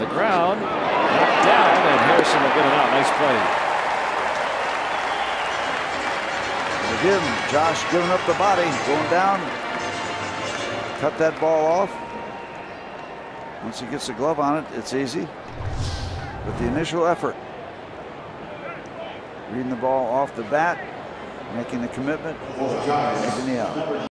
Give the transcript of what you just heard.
on the ground. Knocked down, and Harrison will get it out. Nice play. And again, Josh giving up the body, going down. Cut that ball off. Once he gets a glove on it, it's easy. But the initial effort, reading the ball off the bat, making the commitment, making the out.